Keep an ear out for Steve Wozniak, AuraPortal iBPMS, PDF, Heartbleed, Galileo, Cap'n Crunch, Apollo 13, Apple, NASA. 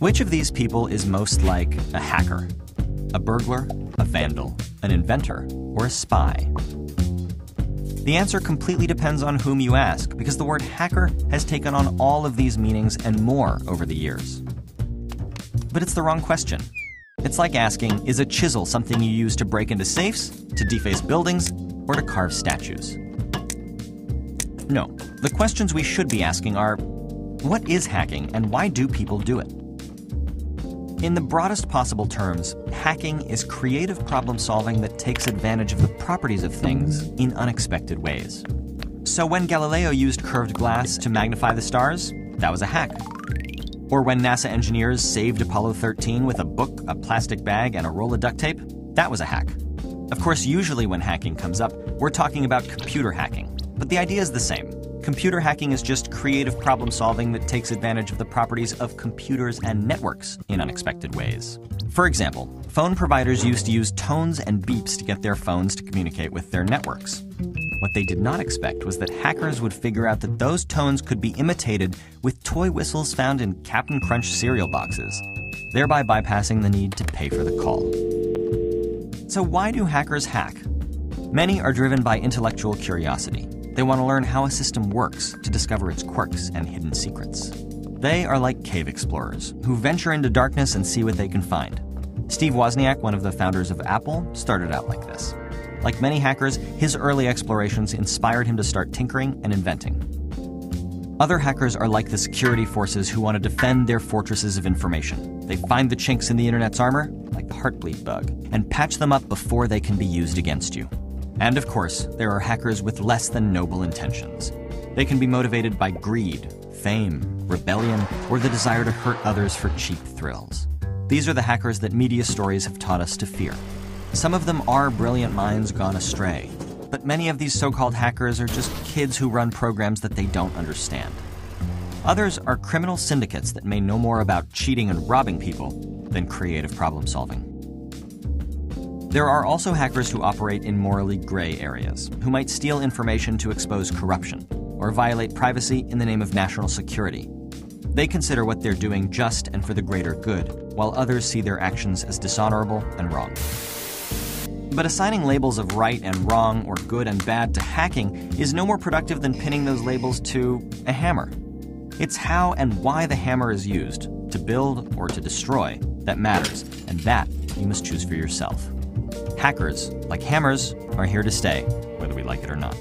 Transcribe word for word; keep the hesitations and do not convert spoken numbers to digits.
Which of these people is most like a hacker, a burglar, a vandal, an inventor, or a spy? The answer completely depends on whom you ask, because the word hacker has taken on all of these meanings and more over the years. But it's the wrong question. It's like asking, is a chisel something you use to break into safes, to deface buildings, or to carve statues? No, the questions we should be asking are, what is hacking and why do people do it? In the broadest possible terms, hacking is creative problem solving that takes advantage of the properties of things in unexpected ways. So when Galileo used curved glass to magnify the stars, that was a hack. Or when NASA engineers saved Apollo thirteen with a book, a plastic bag, and a roll of duct tape, that was a hack. Of course, usually when hacking comes up, we're talking about computer hacking, but the idea is the same. Computer hacking is just creative problem solving that takes advantage of the properties of computers and networks in unexpected ways. For example, phone providers used to use tones and beeps to get their phones to communicate with their networks. What they did not expect was that hackers would figure out that those tones could be imitated with toy whistles found in Cap'n Crunch cereal boxes, thereby bypassing the need to pay for the call. So why do hackers hack? Many are driven by intellectual curiosity. They want to learn how a system works to discover its quirks and hidden secrets. They are like cave explorers who venture into darkness and see what they can find. Steve Wozniak, one of the founders of Apple, started out like this. Like many hackers, his early explorations inspired him to start tinkering and inventing. Other hackers are like the security forces who want to defend their fortresses of information. They find the chinks in the internet's armor, like the Heartbleed bug, and patch them up before they can be used against you. And of course, there are hackers with less than noble intentions. They can be motivated by greed, fame, rebellion, or the desire to hurt others for cheap thrills. These are the hackers that media stories have taught us to fear. Some of them are brilliant minds gone astray, but many of these so-called hackers are just kids who run programs that they don't understand. Others are criminal syndicates that may know more about cheating and robbing people than creative problem solving. There are also hackers who operate in morally gray areas, who might steal information to expose corruption or violate privacy in the name of national security. They consider what they're doing just and for the greater good, while others see their actions as dishonorable and wrong. But assigning labels of right and wrong or good and bad to hacking is no more productive than pinning those labels to a hammer. It's how and why the hammer is used, to build or to destroy, that matters, and that you must choose for yourself. Hackers, like hammers, are here to stay, whether we like it or not.